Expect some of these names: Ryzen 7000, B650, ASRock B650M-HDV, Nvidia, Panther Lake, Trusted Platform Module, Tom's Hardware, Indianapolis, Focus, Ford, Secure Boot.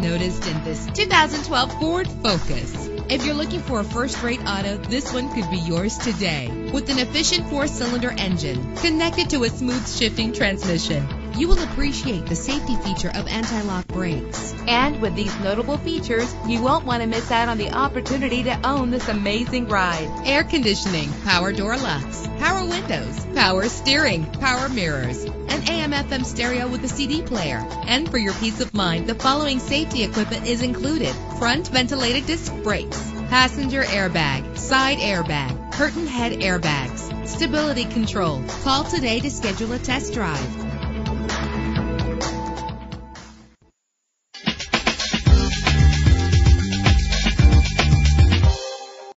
noticed in this 2012 Ford Focus. If you're looking for a first-rate auto, this one could be yours today. With an efficient 4-cylinder engine connected to a smooth shifting transmission, you will appreciate the safety feature of anti-lock brakes. And with these notable features, you won't want to miss out on the opportunity to own this amazing ride. Air conditioning, power door locks, power windows, power steering, power mirrors, an AM/FM stereo with a CD player. And for your peace of mind, the following safety equipment is included: front ventilated disc brakes, passenger airbag, side airbag, curtain head airbags, stability control. Call today to schedule a test drive.